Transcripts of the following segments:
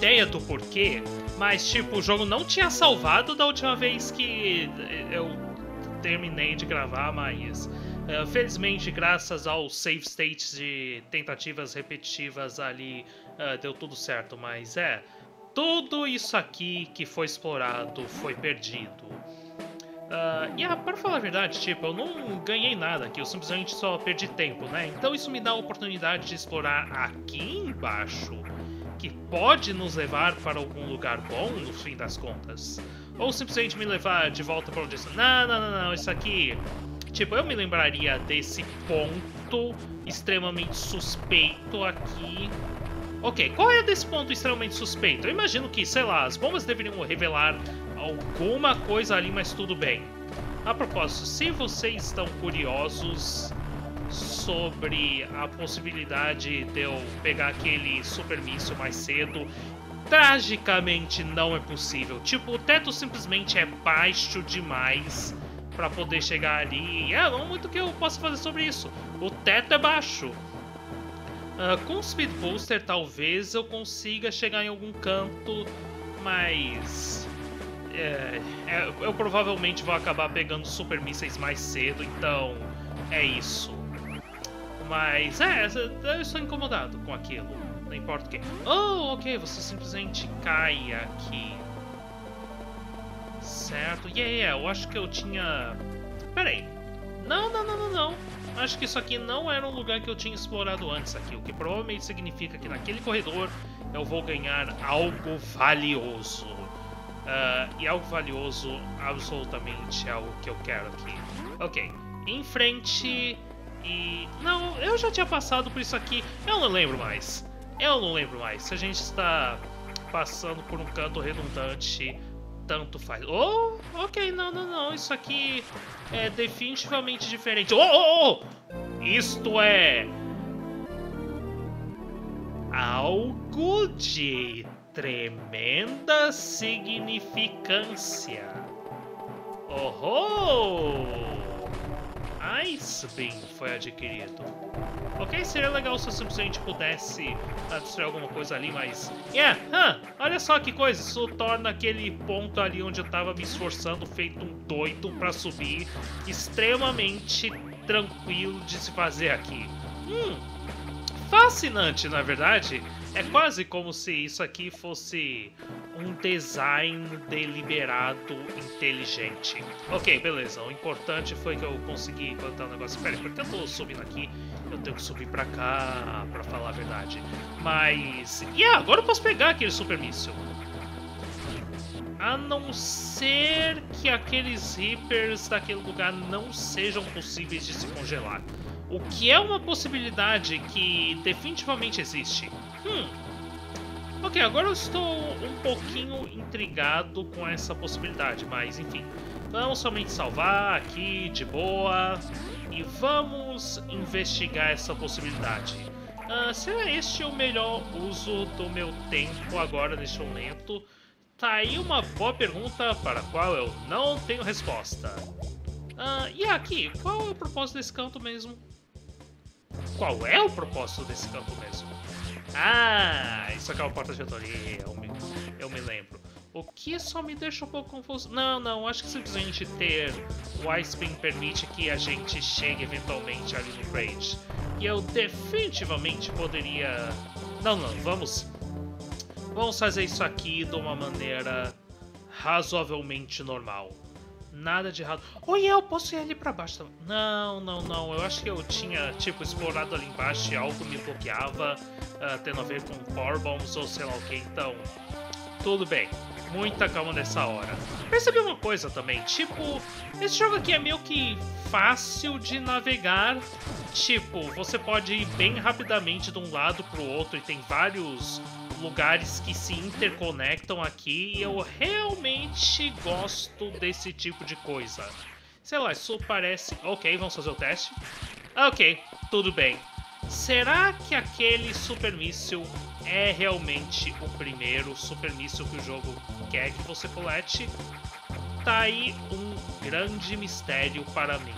ideia do porquê, mas tipo, o jogo não tinha salvado da última vez que eu terminei de gravar, mas felizmente, graças aos save states de tentativas repetitivas ali, deu tudo certo, mas é, tudo isso aqui que foi explorado foi perdido. Pra falar a verdade, tipo, eu não ganhei nada aqui, eu simplesmente só perdi tempo, né? Então isso me dá a oportunidade de explorar aqui embaixo, que pode nos levar para algum lugar bom, no fim das contas. Ou simplesmente me levar de volta para onde eu disse, não, isso aqui... Tipo, eu me lembraria desse ponto extremamente suspeito aqui. Ok, qual é desse ponto extremamente suspeito? Eu imagino que, sei lá, as bombas deveriam revelar alguma coisa ali, mas tudo bem. A propósito, se vocês estão curiosos sobre a possibilidade de eu pegar aquele Super Missile mais cedo, tragicamente não é possível. Tipo, o teto simplesmente é baixo demais para poder chegar ali. É, não muito que eu possa fazer sobre isso. O teto é baixo. Com o Speed Booster talvez eu consiga chegar em algum canto, mas eu provavelmente vou acabar pegando Super Mísseis mais cedo, então é isso. Mas eu estou incomodado com aquilo, não importa o que. Oh, ok, você simplesmente cai aqui. Certo, eu acho que eu tinha... Peraí, não, acho que isso aqui não era um lugar que eu tinha explorado antes aqui, o que provavelmente significa que naquele corredor eu vou ganhar algo valioso, e algo valioso absolutamente é algo que eu quero aqui. Ok, em frente e... Não, eu já tinha passado por isso aqui, eu não lembro mais, se a gente está passando por um canto redundante... Tanto faz. Oh, ok, não. Isso aqui é definitivamente diferente. Oh! Isto é... algo de tremenda significância. Oh! Ice Beam foi adquirido. Ok, seria legal se eu simplesmente pudesse abstrair alguma coisa ali, mas... olha só que coisa, isso torna aquele ponto ali onde eu tava me esforçando, feito um doido pra subir, extremamente tranquilo de se fazer aqui. Fascinante, na verdade. É quase como se isso aqui fosse um design deliberado, inteligente. Ok, beleza. O importante foi que eu consegui plantar um negócio. Peraí, por que eu tô subindo aqui? Eu tenho que subir pra cá, pra falar a verdade. Mas... agora eu posso pegar aquele Super Míssil. A não ser que aqueles Reapers daquele lugar não sejam possíveis de se congelar. O que é uma possibilidade que definitivamente existe. Ok, agora eu estou um pouquinho intrigado com essa possibilidade, mas enfim. Vamos somente salvar aqui, de boa, e vamos investigar essa possibilidade. Será este o melhor uso do meu tempo agora, neste momento? Tá aí uma boa pergunta para a qual eu não tenho resposta. Aqui, qual é o propósito desse canto mesmo? Qual é o propósito desse canto mesmo? Isso aqui é uma porta de autoria, eu me lembro. O que só me deixa um pouco confuso. Não, acho que simplesmente ter o Ice Beam permite que a gente chegue eventualmente ali no Kraid. E eu definitivamente poderia... Não, vamos fazer isso aqui de uma maneira razoavelmente normal. Nada de errado. Eu posso ir ali pra baixo também. Não, eu acho que eu tinha, tipo, explorado ali embaixo e algo me bloqueava, tendo a ver com Power Bombs ou sei lá o que, então... Tudo bem, muita calma nessa hora. Percebi uma coisa também, tipo, esse jogo aqui é meio que fácil de navegar. Tipo, você pode ir bem rapidamente de um lado pro outro e tem vários lugares que se interconectam aqui e eu realmente gosto desse tipo de coisa. Sei lá, isso parece... Ok, vamos fazer o teste. Ok, tudo bem. Será que aquele Super Míssil é realmente o primeiro Super Míssil que o jogo quer que você colete? Tá aí um grande mistério para mim.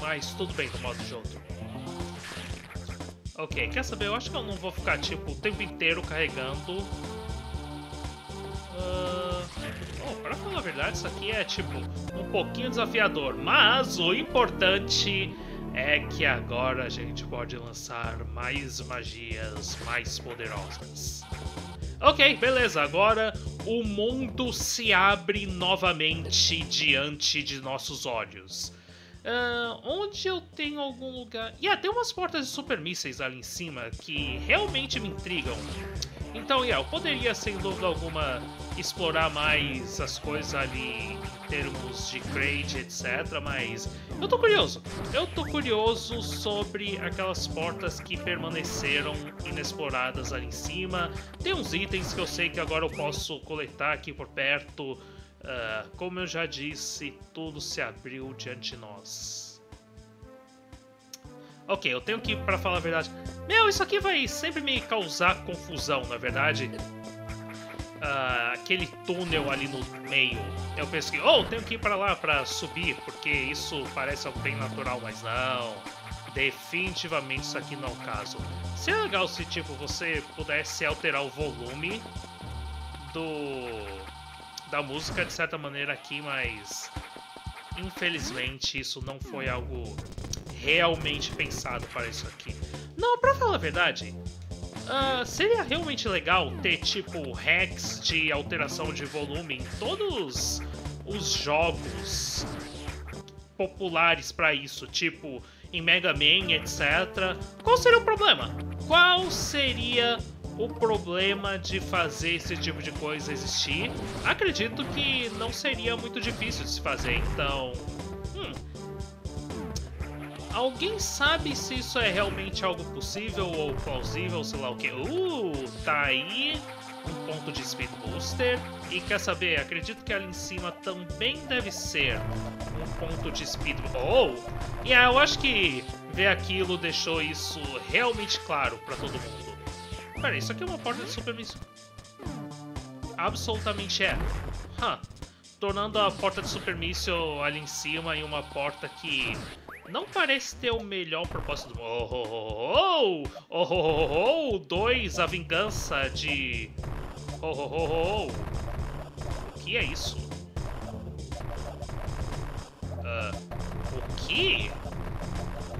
Mas tudo bem, do modo de outro. Ok, quer saber? Eu acho que eu não vou ficar, tipo, o tempo inteiro carregando. Bom, pra falar a verdade, isso aqui é, tipo, um pouquinho desafiador. Mas o importante é que agora a gente pode lançar mais magias mais poderosas. Ok, beleza. Agora o mundo se abre novamente diante de nossos olhos. Onde eu tenho algum lugar... tem umas portas de super mísseis ali em cima que realmente me intrigam. Então, eu poderia, sem dúvida alguma, explorar mais as coisas ali em termos de Kraid, etc. Mas eu tô curioso. Eu tô curioso sobre aquelas portas que permaneceram inexploradas ali em cima. Tem uns itens que eu sei que agora eu posso coletar aqui por perto. Como eu já disse, tudo se abriu diante de nós. Ok, eu tenho que, pra falar a verdade... isso aqui vai sempre me causar confusão, na verdade. Aquele túnel ali no meio. Eu penso que, tenho que ir pra lá pra subir, porque isso parece algo bem natural, mas não. Definitivamente isso aqui não é o caso. Seria legal se, tipo, você pudesse alterar o volume da música de certa maneira aqui, mas infelizmente isso não foi algo realmente pensado para isso aqui. Não, pra falar a verdade, seria realmente legal ter tipo hacks de alteração de volume em todos os jogos populares para isso, tipo em Mega Man, etc. Qual seria o problema? Qual seria o problema de fazer esse tipo de coisa existir? Acredito que não seria muito difícil de se fazer, então... Alguém sabe se isso é realmente algo possível ou plausível, sei lá o que. Tá aí um ponto de Speed Booster. E quer saber, acredito que ali em cima também deve ser um ponto de Speed Booster. Eu acho que ver aquilo deixou isso realmente claro pra todo mundo. Pera, isso aqui é uma porta de Super Missile. Absolutamente é. Tornando a porta de Super Missile ali em cima em uma porta que não parece ter o melhor propósito do mundo. Dois, a vingança de... O que é isso? O que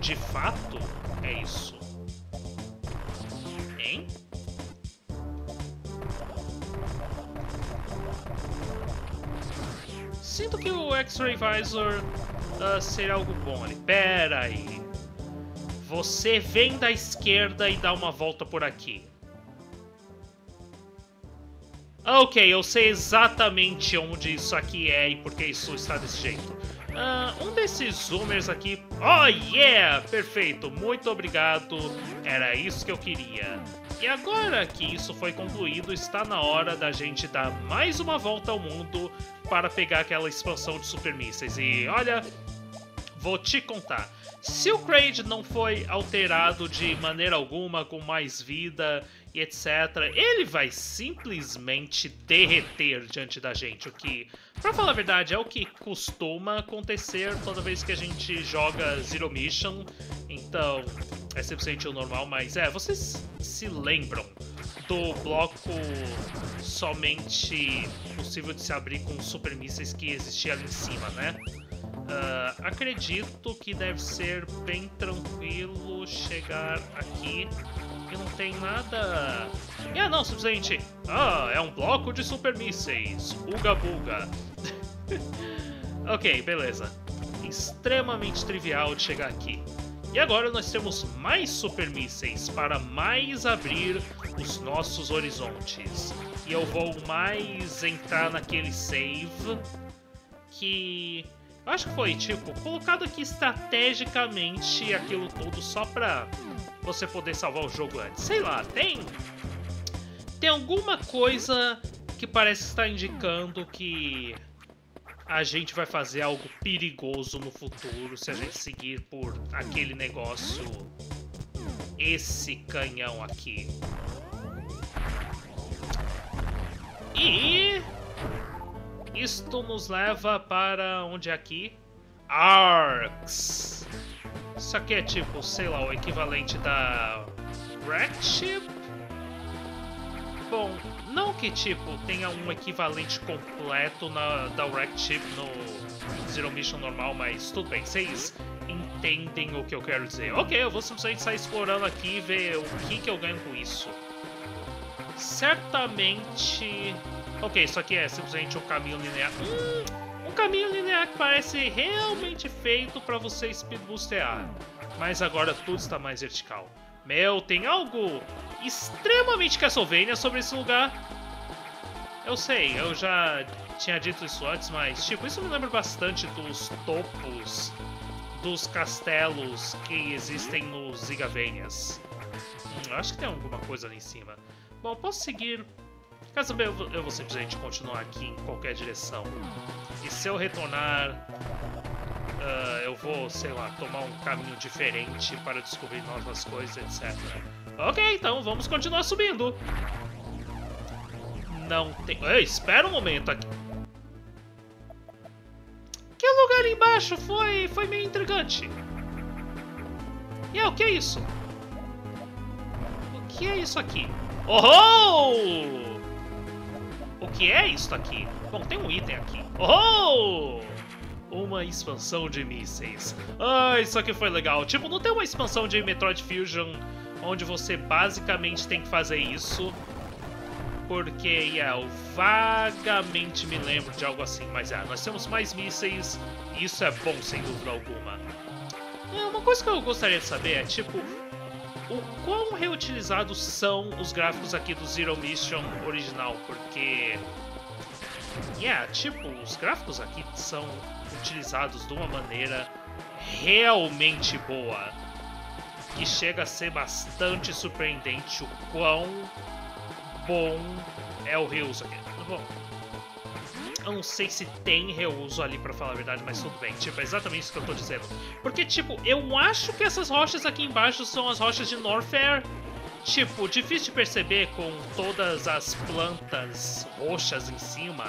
de fato é isso? Hein? Sinto que o X-Ray Visor seria algo bom ali. Pera aí. Você vem da esquerda e dá uma volta por aqui. Ok, eu sei exatamente onde isso aqui é e por que isso está desse jeito. Um desses zoomers aqui... Perfeito! Muito obrigado! Era isso que eu queria. E agora que isso foi concluído, está na hora da gente dar mais uma volta ao mundo para pegar aquela expansão de super mísseis. E olha, vou te contar. Se o Kraid não foi alterado de maneira alguma, com mais vida e etc, ele vai simplesmente derreter diante da gente. O que, pra falar a verdade, é o que costuma acontecer toda vez que a gente joga Zero Mission. Então... é simplesmente o normal, mas vocês se lembram do bloco somente possível de se abrir com super mísseis que existia ali em cima, né? Acredito que deve ser bem tranquilo chegar aqui e não tem nada... não, simplesmente... é um bloco de super mísseis, uga buga. Ok, beleza. Extremamente trivial de chegar aqui. E agora nós temos mais super mísseis para mais abrir os nossos horizontes. E eu vou mais entrar naquele save que... eu acho que foi, tipo, colocado aqui estrategicamente aquilo tudo só pra você poder salvar o jogo antes. Sei lá, tem alguma coisa que parece estar indicando que a gente vai fazer algo perigoso no futuro se a gente seguir por aquele negócio, esse canhão aqui. E isto nos leva para onde é aqui? Arcs. Isso aqui é tipo, sei lá, o equivalente da Wreck Ship? Bom, não que tipo tenha um equivalente completo da Wreck Ship no Zero Mission normal, mas tudo bem, vocês entendem o que eu quero dizer. Ok, eu vou simplesmente sair explorando aqui e ver o que eu ganho com isso. Certamente... Ok, isso aqui é simplesmente um caminho linear. Um caminho linear que parece realmente feito para você speed boostear. Mas agora tudo está mais vertical. Meu, tem algo extremamente Castlevania sobre esse lugar. Eu sei, eu já tinha dito isso antes, mas tipo, isso me lembra bastante dos topos dos castelos que existem nos Zigavanias. Acho que tem alguma coisa ali em cima. Bom, posso seguir... Quer saber, eu vou simplesmente continuar aqui em qualquer direção. E se eu retornar, eu vou, sei lá, tomar um caminho diferente para descobrir novas coisas, etc. Ok, então vamos continuar subindo. Não tem... Ei, espera um momento aqui. Que lugar embaixo foi meio intrigante. E o que é isso? O que é isso aqui? Oh! O que é isso aqui? Bom, tem um item aqui. Oh! Uma expansão de mísseis. Ah, isso aqui foi legal. Tipo, não tem uma expansão de Metroid Fusion onde você basicamente tem que fazer isso. Porque, eu vagamente me lembro de algo assim. Mas, nós temos mais mísseis e isso é bom, sem dúvida alguma. Uma coisa que eu gostaria de saber é, tipo... O quão reutilizados são os gráficos aqui do Zero Mission original, porque... tipo, os gráficos aqui são utilizados de uma maneira realmente boa. Que chega a ser bastante surpreendente o quão bom é o reuso aqui. Bom, eu não sei se tem reuso ali pra falar a verdade, mas tudo bem. Tipo, é exatamente isso que eu tô dizendo. Porque, tipo, eu acho que essas rochas aqui embaixo são as rochas de Norfair. Tipo, difícil de perceber com todas as plantas roxas em cima.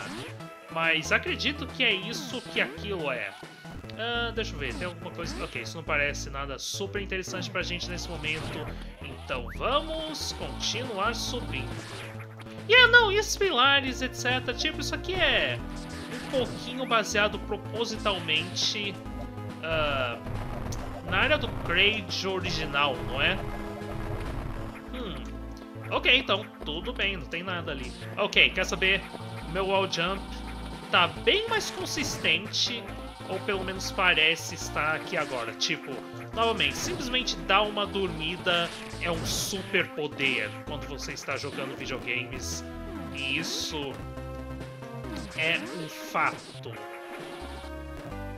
Mas acredito que é isso que aquilo é. Deixa eu ver, tem alguma coisa... Ok, isso não parece nada super interessante pra gente nesse momento. Então vamos continuar subindo. Não, e esses pilares, etc. Tipo, isso aqui é um pouquinho baseado propositalmente na área do Kraid original, não é? Ok, então, tudo bem, não tem nada ali. Ok, quer saber? Meu wall jump tá bem mais consistente, ou pelo menos parece estar aqui agora. Tipo, novamente, simplesmente dar uma dormida é um super poder quando você está jogando videogames. E isso é um fato.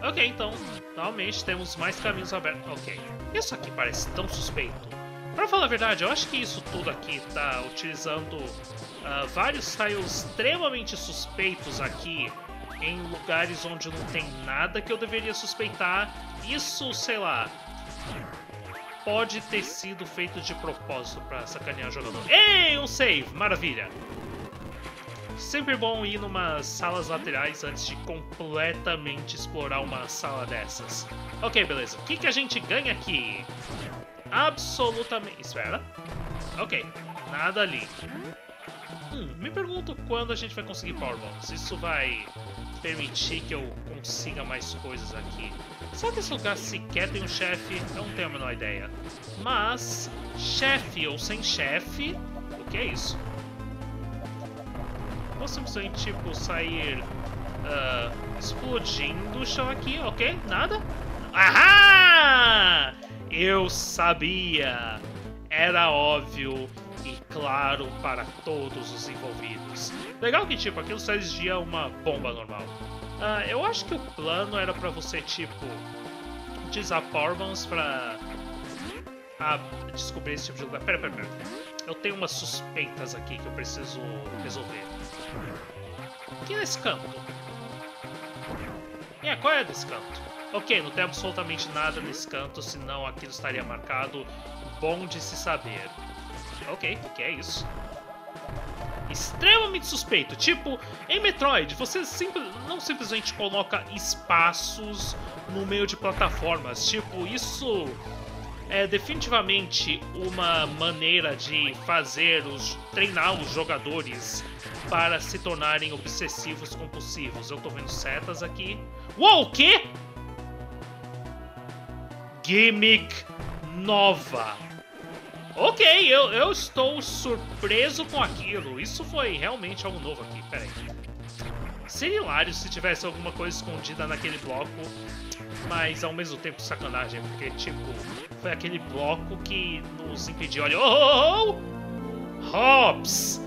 Ok, então, novamente temos mais caminhos abertos. Ok, isso aqui parece tão suspeito. Pra falar a verdade, eu acho que isso tudo aqui tá utilizando vários tiles extremamente suspeitos aqui em lugares onde não tem nada que eu deveria suspeitar. Isso, sei lá, pode ter sido feito de propósito pra sacanear o jogador. Ei, um save! Maravilha! Sempre bom ir numas salas laterais antes de completamente explorar uma sala dessas. Ok, beleza. O que a gente ganha aqui? Absolutamente... Espera. Ok. Nada ali. Me pergunto quando a gente vai conseguir Power Bombs. Isso vai permitir que eu consiga mais coisas aqui. Será que esse lugar sequer tem um chefe? Eu não tenho a menor ideia. Mas, chefe ou sem chefe, o que é isso? Vou simplesmente, tipo, sair explodindo o chão aqui, ok? Nada? Ahá! Eu sabia! Era óbvio e claro para todos os envolvidos. Legal que, tipo, aquilo só exigia uma bomba normal. Eu acho que o plano era pra você, tipo, utilizar Power Bombs pra descobrir esse tipo de lugar. Pera. Eu tenho umas suspeitas aqui que eu preciso resolver. Aqui nesse canto. Qual é desse canto? Ok, não tem absolutamente nada nesse canto, senão aquilo estaria marcado. Bom de se saber. Ok, que é isso? Extremamente suspeito. Tipo, em Metroid, você não simplesmente coloca espaços no meio de plataformas. Tipo, isso é definitivamente uma maneira de treinar os jogadores para se tornarem obsessivos compulsivos. Eu tô vendo setas aqui. Uou, o quê? Gimmick nova. Ok, eu estou surpreso com aquilo. Isso foi realmente algo novo aqui. Pera aí. Seria hilário se tivesse alguma coisa escondida naquele bloco, mas ao mesmo tempo sacanagem, porque, tipo, foi aquele bloco que nos impediu. Olha, Hops!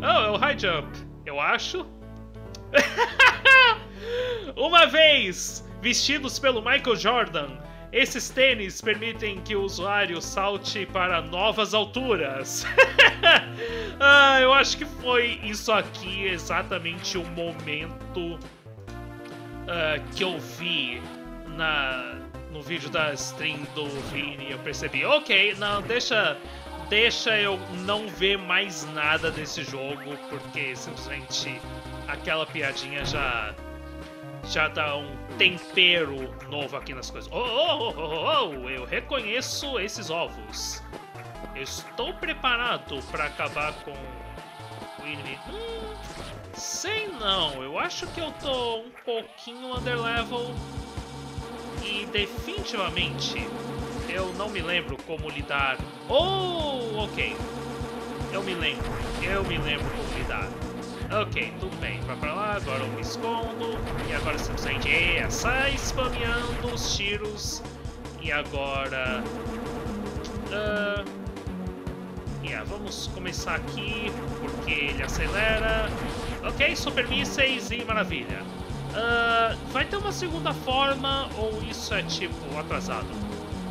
Oh, é o High Jump, eu acho. Uma vez vestidos pelo Michael Jordan, esses tênis permitem que o usuário salte para novas alturas. Ah, eu acho que foi isso aqui exatamente o momento que eu vi no vídeo da stream do Vini. Eu percebi, ok, não, deixa eu não ver mais nada desse jogo, porque simplesmente aquela piadinha já dá um tempero novo aqui nas coisas. Eu reconheço esses ovos. Eu estou preparado para acabar com o inimigo. Sei não, eu acho que eu tô um pouquinho underlevel. E definitivamente eu não me lembro como lidar. Oh, ok. Eu me lembro como lidar. Ok, tudo bem, vai pra lá, agora eu me escondo. E agora simplesmente sai spameando os tiros. E agora... vamos começar aqui, porque ele acelera. Ok, Super Mísseis e maravilha. Vai ter uma segunda forma, ou isso é tipo atrasado?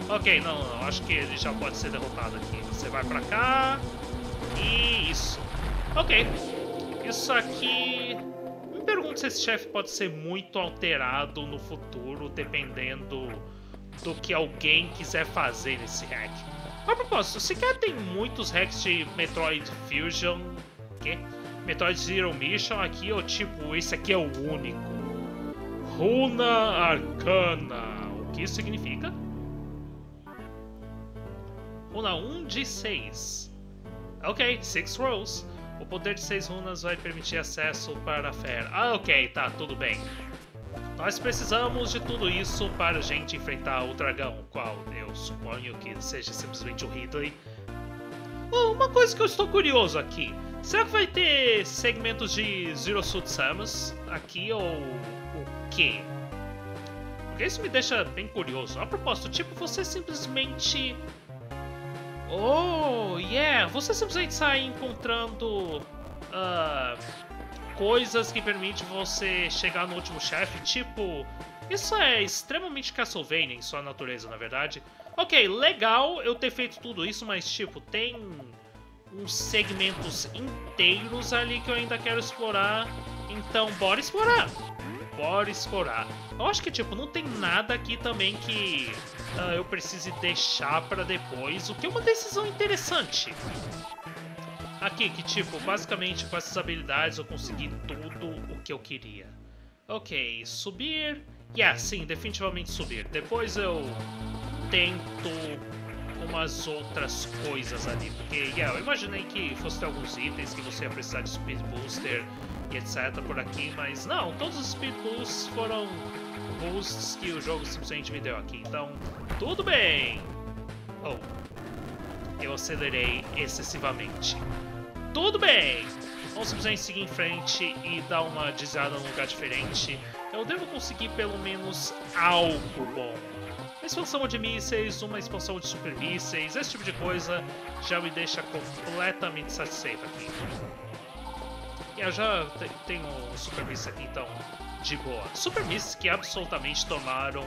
Ok, não, acho que ele já pode ser derrotado aqui. Você vai pra cá. E isso. Ok. Isso aqui... Me pergunto se esse chefe pode ser muito alterado no futuro, dependendo do que alguém quiser fazer nesse hack. A propósito, sequer tem muitos hacks de Metroid Fusion... Quê? Metroid Zero Mission aqui, ou tipo, esse aqui é o único. Runa Arcana. O que isso significa? Runa 1 de 6. Ok, 6 rolls. O poder de 6 runas vai permitir acesso para a fera. Ah, ok, tá, tudo bem. Nós precisamos de tudo isso para a gente enfrentar o dragão, qual eu suponho que seja simplesmente o Ridley. Uma coisa que eu estou curioso aqui. Será que vai ter segmentos de Zero Suit Samus aqui ou o quê? Porque isso me deixa bem curioso. A propósito, tipo, você simplesmente... Oh, yeah! Você simplesmente sai encontrando coisas que permitem você chegar no último chefe, tipo... Isso é extremamente Castlevania em sua natureza, na verdade. Ok, legal eu ter feito tudo isso, mas tipo, tem uns segmentos inteiros ali que eu ainda quero explorar. Então, bora explorar! Bora explorar. Eu acho que, tipo, não tem nada aqui também que eu precise deixar pra depois, o que é uma decisão interessante. Aqui, que, tipo, basicamente com essas habilidades eu consegui tudo o que eu queria. Ok, subir. Yeah, sim, definitivamente subir. Depois eu tento umas outras coisas ali, porque, eu imaginei que fosse ter alguns itens que você ia precisar de Speed Booster e etc por aqui, mas não, todos os Speed Boosts foram boosts que o jogo simplesmente me deu aqui, então tudo bem! Oh, eu acelerei excessivamente. Tudo bem! Vamos simplesmente seguir em frente e dar uma desviada num lugar diferente. Eu devo conseguir pelo menos algo bom. Expansão de mísseis, uma expansão de super mísseis, esse tipo de coisa já me deixa completamente satisfeito aqui. E eu já tenho um super mísseis aqui, então, de boa. Super mísseis que absolutamente tornaram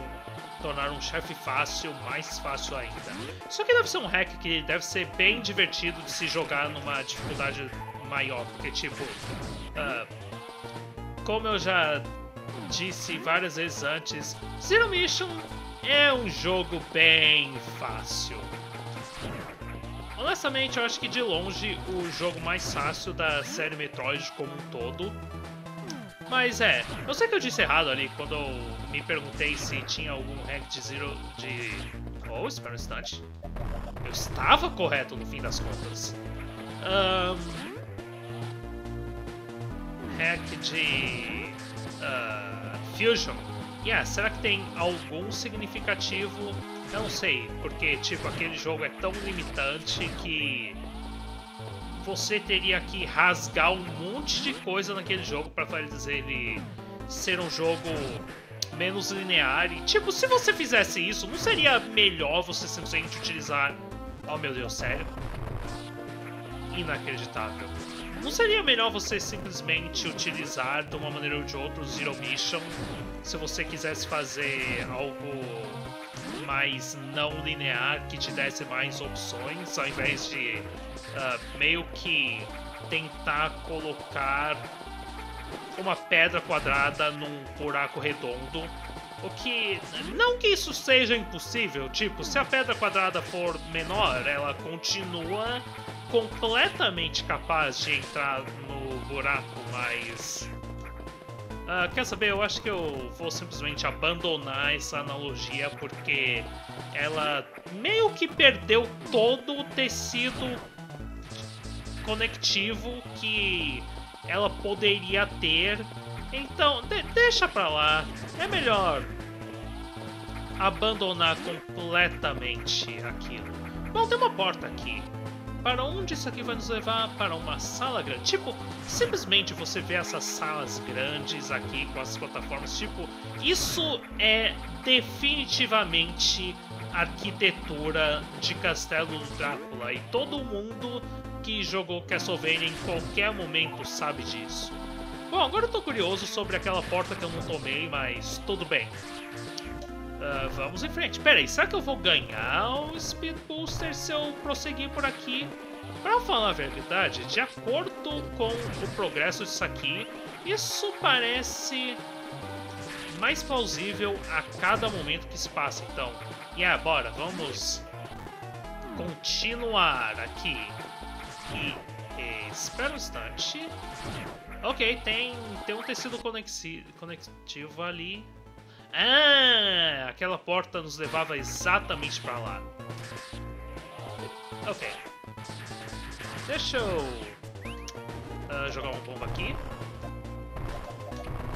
um chefe fácil, mais fácil ainda. Isso aqui deve ser um hack que deve ser bem divertido de se jogar numa dificuldade maior, porque, tipo, como eu já disse várias vezes antes, Zero Mission é um jogo bem fácil. Honestamente, eu acho que de longe o jogo mais fácil da série Metroid como um todo. Mas é, eu sei que eu disse errado ali quando eu me perguntei se tinha algum hack de Zero de... Oh, espera um instante. Eu estava correto no fim das contas. Hack de... Fusion. Yeah, será que tem algum significativo? Eu não sei, porque tipo, aquele jogo é tão limitante que... Você teria que rasgar um monte de coisa naquele jogo para fazer ele ser um jogo menos linear. E, tipo, se você fizesse isso, não seria melhor você simplesmente utilizar... Oh, meu Deus, sério. Inacreditável. Não seria melhor você simplesmente utilizar, de uma maneira ou de outra, o Zero Mission, se você quisesse fazer algo mais não linear, que te desse mais opções, ao invés de... meio que tentar colocar uma pedra quadrada num buraco redondo. O que... Não que isso seja impossível. Tipo, se a pedra quadrada for menor, ela continua completamente capaz de entrar no buraco, mas... quer saber? Eu acho que eu vou simplesmente abandonar essa analogia, porque ela meio que perdeu todo o tecido conectivo que ela poderia ter. Então, deixa pra lá. É melhor abandonar completamente aquilo. Bom, tem uma porta aqui. Para onde isso aqui vai nos levar? Para uma sala grande. Tipo, simplesmente você vê essas salas grandes aqui com as plataformas. Tipo, isso é definitivamente arquitetura de Castelo do Drácula. E todo mundo que jogou Castlevania em qualquer momento sabe disso. Bom, agora eu tô curioso sobre aquela porta que eu não tomei, mas tudo bem. Vamos em frente. Pera aí, será que eu vou ganhar o Speed Booster se eu prosseguir por aqui? Pra falar a verdade, de acordo com o progresso disso aqui, isso parece mais plausível a cada momento que se passa. Então, bora, vamos continuar aqui. E espera um instante. Ok, tem um tecido conectivo ali. Ah, aquela porta nos levava exatamente pra lá. Ok. Deixa eu jogar uma bomba aqui.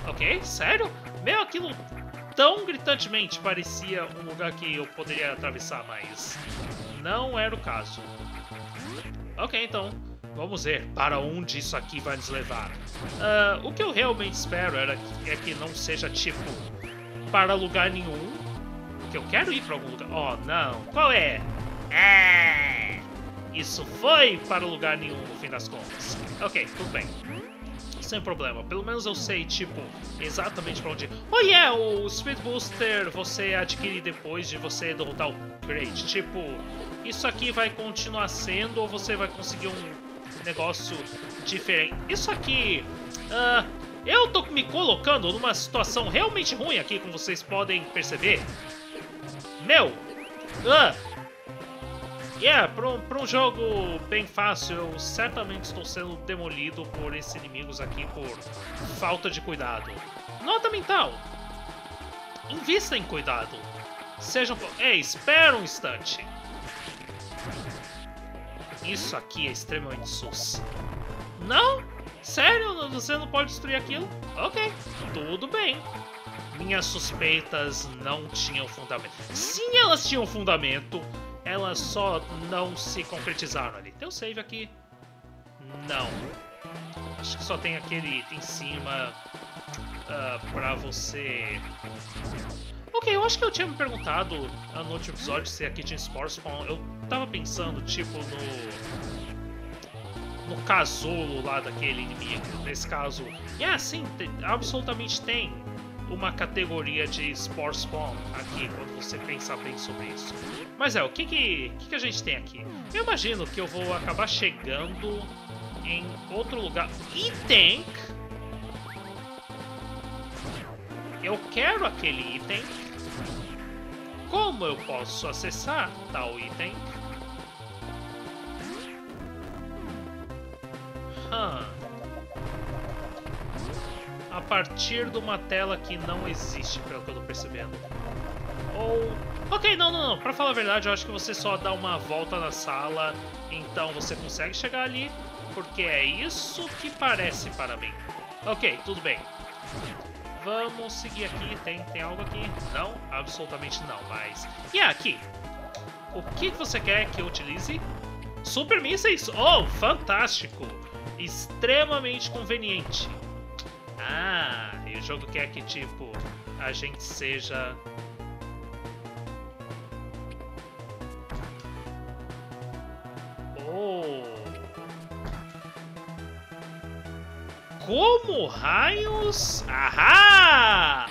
Ok, sério? Meu, aquilo tão gritantemente parecia um lugar que eu poderia atravessar, mas não era o caso. Ok, então, vamos ver para onde isso aqui vai nos levar. O que eu realmente espero é que não seja, tipo, para lugar nenhum. Porque eu quero ir para algum lugar. Oh, não. Qual é? Ah, isso foi para lugar nenhum, no fim das contas. Ok, tudo bem. Sem problema. Pelo menos eu sei, tipo, exatamente para onde... Oh, yeah! O Speed Booster você adquire depois de você derrotar o Kraid. Tipo... Isso aqui vai continuar sendo, ou você vai conseguir um negócio diferente. Isso aqui... eu tô me colocando numa situação realmente ruim aqui, como vocês podem perceber. Meu! Pra um jogo bem fácil, eu certamente estou sendo demolido por esses inimigos aqui por falta de cuidado. Nota mental! Invista em cuidado. Sejam... Ei, espera um instante. Isso aqui é extremamente sus. Não? Sério? Você não pode destruir aquilo? Ok, tudo bem. Minhas suspeitas não tinham fundamento. Sim, elas tinham fundamento. Elas só não se concretizaram ali. Tem um save aqui? Não. Acho que só tem aquele item em cima pra você... Ok, eu acho que eu tinha me perguntado no último episódio se aqui tinha Spore Spawn. Eu tava pensando, tipo, no casulo lá daquele inimigo. Nesse caso, sim, absolutamente tem uma categoria de Spore Spawn aqui, quando você pensar bem sobre isso. Mas o que a gente tem aqui? Eu imagino que eu vou acabar chegando em outro lugar. E tem... Eu quero aquele item. Como eu posso acessar tal item? a partir de uma tela que não existe, pelo que eu tô percebendo. Ou... ok, não. Pra falar a verdade, eu acho que você só dá uma volta na sala, então você consegue chegar ali, porque é isso que parece para mim. Ok, tudo bem. Vamos seguir aqui. Tem algo aqui? Não, absolutamente não, mas... e aqui? O que você quer que eu utilize? Super mísseis? Oh, fantástico! Extremamente conveniente. Ah, e o jogo quer que, tipo, a gente seja... como raios? Ahá!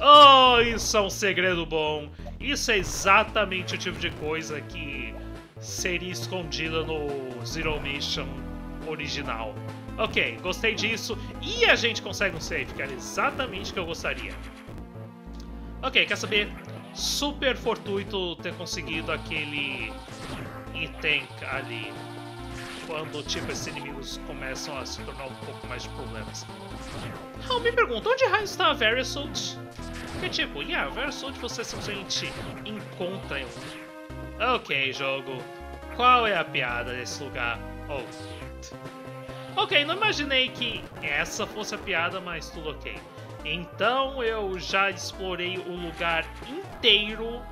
Oh, isso é um segredo bom. Isso é exatamente o tipo de coisa que seria escondida no Zero Mission original. Ok, gostei disso. E a gente consegue um save, cara. Exatamente o que eu gostaria. Ok, quer saber? Super fortuito ter conseguido aquele item ali. Quando, tipo, esses inimigos começam a se tornar um pouco mais de problemas. Eu me pergunto, onde raio está a Variasult? Porque, tipo, a Variasult você simplesmente encontra em um... ok, jogo. Qual é a piada desse lugar? Oh. Ok, não imaginei que essa fosse a piada, mas tudo ok. Então, eu já explorei o lugar inteiro,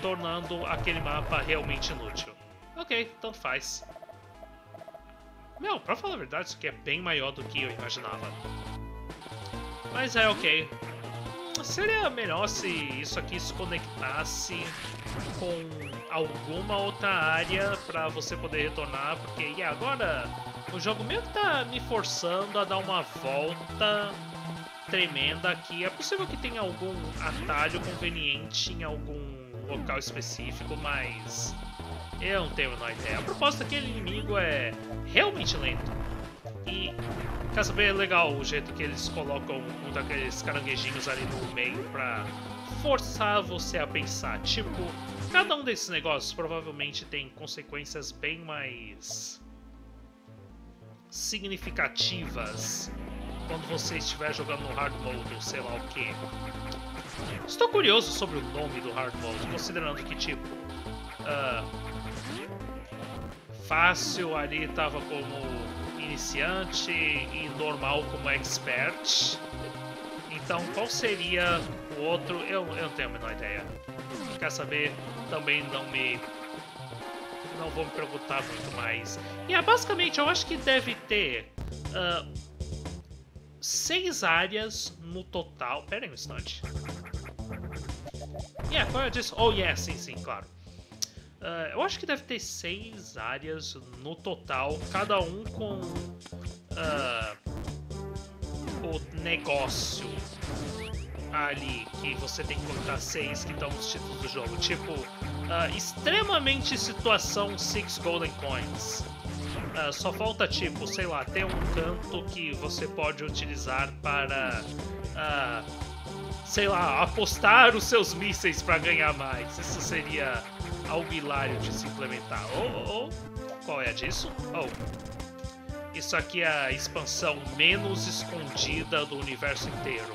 tornando aquele mapa realmente inútil. Ok, tanto faz. Meu, pra falar a verdade, isso aqui é bem maior do que eu imaginava. Mas é ok. Seria melhor se isso aqui se conectasse com alguma outra área pra você poder retornar, porque agora o jogo meio que tá me forçando a dar uma volta tremenda aqui. É possível que tenha algum atalho conveniente em algum local específico, mas... eu não tenho a menor ideia. A proposta daquele inimigo é realmente lento. E, quer saber, é legal o jeito que eles colocam um daqueles caranguejinhos ali no meio pra forçar você a pensar. Tipo, cada um desses negócios provavelmente tem consequências bem mais significativas quando você estiver jogando no hard mode ou sei lá o que. Estou curioso sobre o nome do hard mode, considerando que, tipo, fácil ali tava como iniciante e normal como expert. Então qual seria o outro? Eu não tenho a menor ideia. Quer saber? Também não vou me preocupar muito mais. E basicamente eu acho que deve ter 6 áreas no total. Pera aí um instante. Qual é disso? Oh yeah, sim, claro. Eu acho que deve ter 6 áreas no total, cada um com o negócio ali, que você tem que contar 6 que estão nos títulos do jogo. Tipo, extremamente situação 6 Golden Coins. Só falta, tipo, sei lá, ter um canto que você pode utilizar para... sei lá, apostar os seus mísseis para ganhar mais. Isso seria... algo hilário de se implementar. Qual é a disso? Isso aqui é a expansão menos escondida do universo inteiro.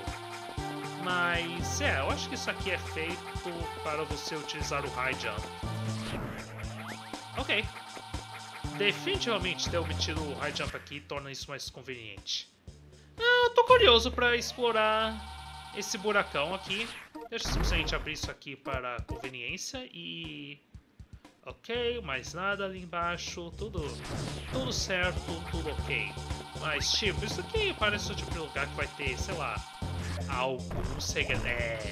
Mas, eu acho que isso aqui é feito para você utilizar o High Jump. Ok. Definitivamente ter omitido o High Jump aqui torna isso mais conveniente. Eu tô curioso para explorar esse buracão aqui. Deixa eu simplesmente abrir isso aqui para conveniência e... ok, mais nada ali embaixo, tudo certo, tudo ok. Mas tipo, isso aqui parece o tipo de lugar que vai ter, sei lá, algum segredo.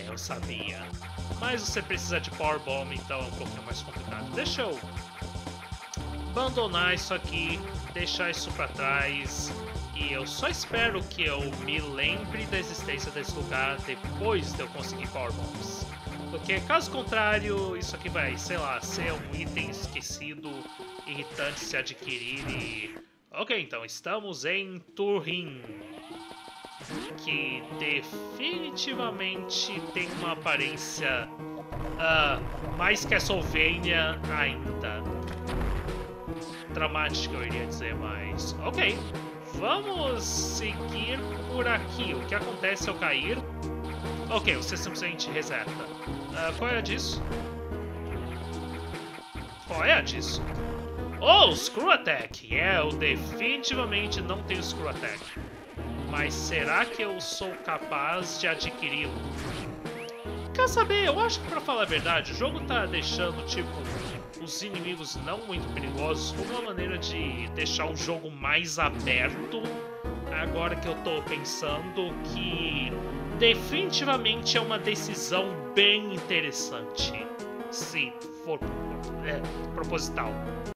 Eu sabia. Mas você precisa de Power Bomb, então é um pouquinho mais complicado. Deixa eu abandonar isso aqui, deixar isso para trás. E eu só espero que eu me lembre da existência desse lugar depois de eu conseguir Power Bombs. Porque caso contrário, isso aqui vai, sei lá, ser um item esquecido, irritante se adquirir e... ok, então estamos em Turin, que definitivamente tem uma aparência mais Castlevania ainda. Dramática, eu iria dizer, mas... ok. Vamos seguir por aqui. O que acontece se eu cair? Ok, você simplesmente reseta. Qual é a disso? Qual é a disso? Oh, Screw Attack! Eu definitivamente não tenho Screw Attack. Mas será que eu sou capaz de adquiri-lo? Quer saber? Eu acho que, pra falar a verdade, o jogo tá deixando, tipo, os inimigos não muito perigosos como uma maneira de deixar o jogo mais aberto. Agora que eu tô pensando que definitivamente é uma decisão bem interessante. Se for proposital.